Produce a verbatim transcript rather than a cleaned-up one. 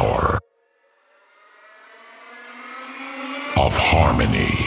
power of harmony.